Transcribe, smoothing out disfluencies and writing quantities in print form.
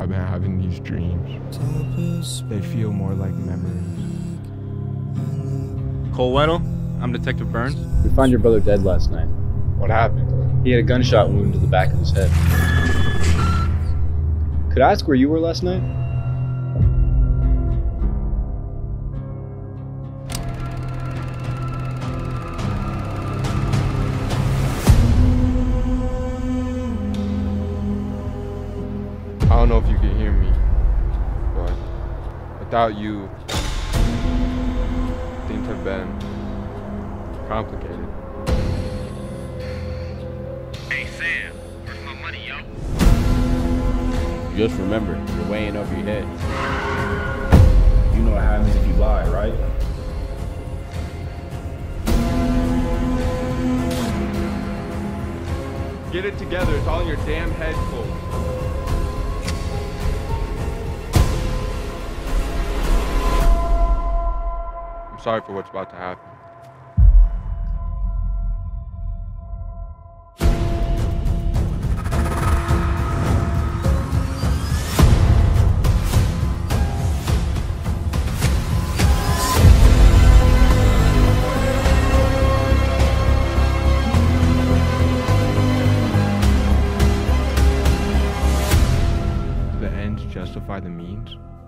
I've been having these dreams. They feel more like memories. Cole Weddell, I'm Detective Burns. We found your brother dead last night. What happened? He had a gunshot wound to the back of his head. Could I ask where you were last night? I don't know if you can hear me, but without you, things have been complicated. Hey Sam, where's my money, yo? Just remember, you're weighing over your head. You know what happens if you lie, right? Get it together, it's all in your damn head, Cole. I'm sorry for what's about to happen. The ends justify the means?